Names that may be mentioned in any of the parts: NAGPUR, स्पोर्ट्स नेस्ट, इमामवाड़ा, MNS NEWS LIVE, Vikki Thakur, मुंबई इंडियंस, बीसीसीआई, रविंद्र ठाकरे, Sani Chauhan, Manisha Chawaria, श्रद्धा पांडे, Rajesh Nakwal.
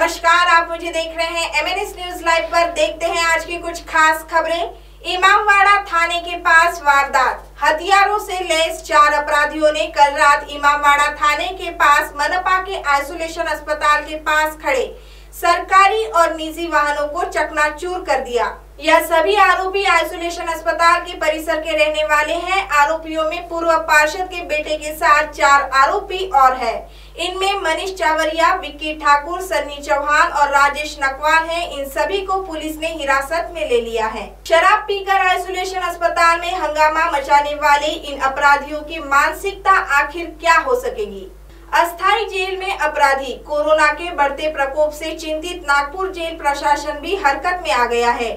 नमस्कार, आप मुझे देख रहे हैं MNS न्यूज लाइव पर। देखते हैं आज की कुछ खास खबरें। इमामवाड़ा थाने के पास वारदात। हथियारों से लैस चार अपराधियों ने कल रात इमामवाड़ा थाने के पास मनपा के आइसोलेशन अस्पताल के पास खड़े सरकारी और निजी वाहनों को चकनाचूर कर दिया। यह सभी आरोपी आइसोलेशन अस्पताल के परिसर के रहने वाले हैं। आरोपियों में पूर्व पार्षद के बेटे के साथ चार आरोपी और हैं। इनमें मनीष चावरिया, विक्की ठाकुर, सनी चौहान और राजेश नकवाल हैं। इन सभी को पुलिस ने हिरासत में ले लिया है। शराब पीकर आइसोलेशन अस्पताल में हंगामा मचाने वाले इन अपराधियों की मानसिकता आखिर क्या हो सकेगी। अस्थायी जेल में अपराधी। कोरोना के बढ़ते प्रकोप से चिंतित नागपुर जेल प्रशासन भी हरकत में आ गया है।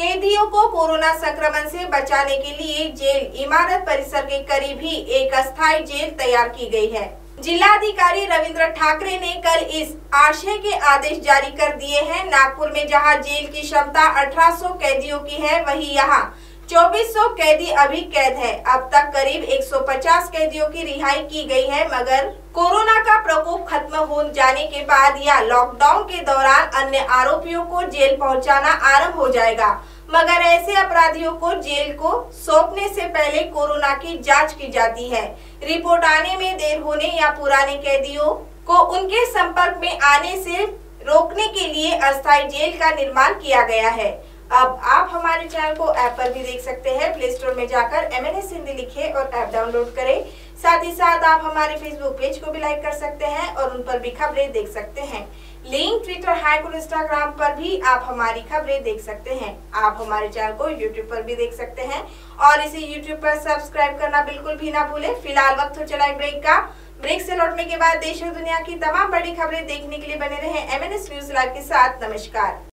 कैदियों को कोरोना संक्रमण से बचाने के लिए जेल इमारत परिसर के करीब ही एक अस्थायी जेल तैयार की गई है। जिलाधिकारी रविंद्र ठाकरे ने कल इस आशय के आदेश जारी कर दिए हैं। नागपुर में जहां जेल की क्षमता 1800 कैदियों की है, वहीं यहां 2400 कैदी अभी कैद है। अब तक करीब 150 कैदियों की रिहाई की गई है, मगर कोरोना का प्रकोप खत्म हो जाने के बाद या लॉकडाउन के दौरान अन्य आरोपियों को जेल पहुंचाना आरंभ हो जाएगा। मगर ऐसे अपराधियों को जेल को सौंपने से पहले कोरोना की जांच की जाती है। रिपोर्ट आने में देर होने या पुराने कैदियों को उनके संपर्क में आने से रोकने के लिए अस्थायी जेल का निर्माण किया गया है। अब आप हमारे चैनल को ऐप पर भी देख सकते हैं। प्ले स्टोर में जाकर MNS हिंदी लिखें और ऐप डाउनलोड करें। साथ ही साथ आप हमारे फेसबुक पेज को भी लाइक कर सकते हैं और उन पर भी खबरें देख सकते हैं। लिंक ट्विटर, हैक और इंस्टाग्राम पर भी आप हमारी खबरें देख सकते हैं। आप हमारे चैनल को यूट्यूब पर भी देख सकते हैं और इसे यूट्यूब पर सब्सक्राइब करना बिल्कुल भी ना भूले। फिलहाल वक्त हो चला है ब्रेक का। ब्रेक से लौटने के बाद देश और दुनिया की तमाम बड़ी खबरें देखने के लिए बने रहे MNS न्यूज लाइव के साथ। नमस्कार।